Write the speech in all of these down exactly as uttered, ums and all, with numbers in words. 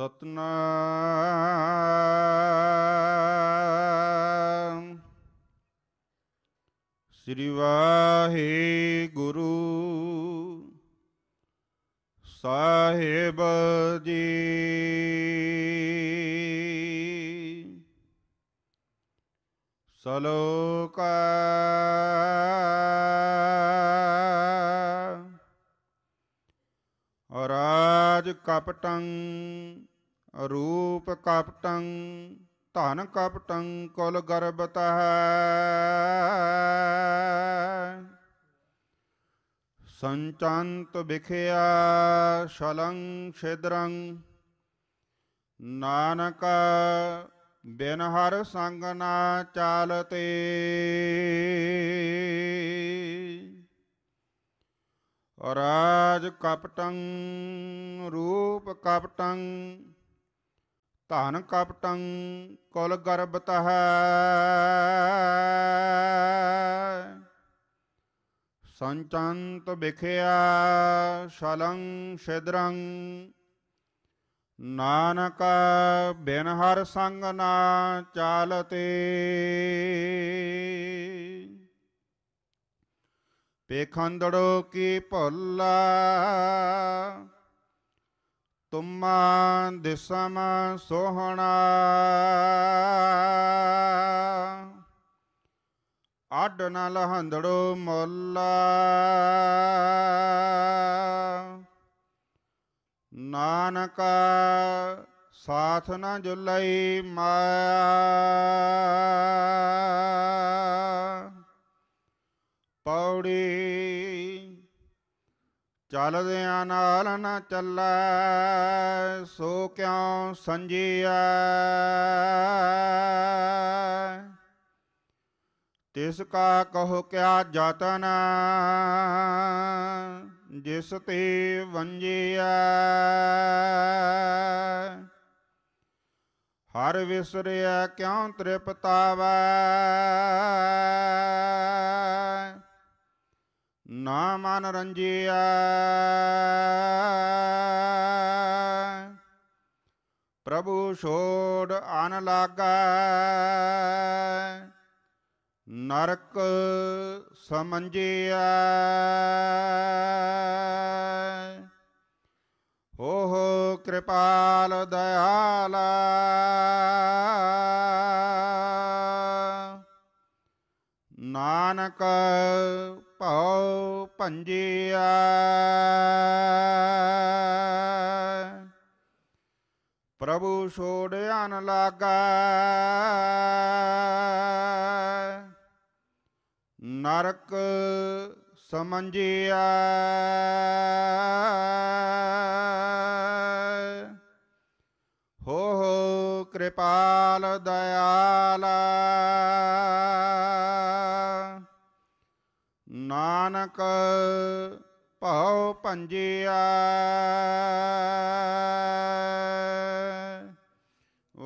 सतनाम श्री वाहेगुरु साहेब जी। सलोका राज कपटं रूप कपटं धन कपटं कुल गर्भतः संचांत विखया शलं छिद्रं नानक बिन हर संग ना चालते। राज कपटं रूप कपटं धन कपटं कुल गर्भतः संचंत विखया शलं छिद्रं नानक बिन हर संग ना चालते। पेखंदड़ों की पल्ला तुम्मा दिसमा सोहना आड न लहंदड़ो मोला नानका साथ न जुलई माया पौड़ी चलदिया नाल न चला सो क्यों संजिया तिसका कहो क्या जातना जिस ते वंजिया हर विसरिया क्यों त्रिपतावा ना मन रंजिया प्रभु छोड़ आन लागा नरक समंजिया हो हो कृपाल दयाला नानक पौ पंजिया। प्रभु छोड़ आन लागा नरक समंजिया हो हो कृपाल दयाला नानक पहु पंजिया।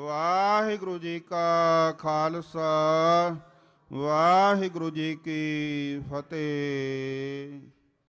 वाहिगुरु जी का खालसा वाहिगुरु जी की फतेह।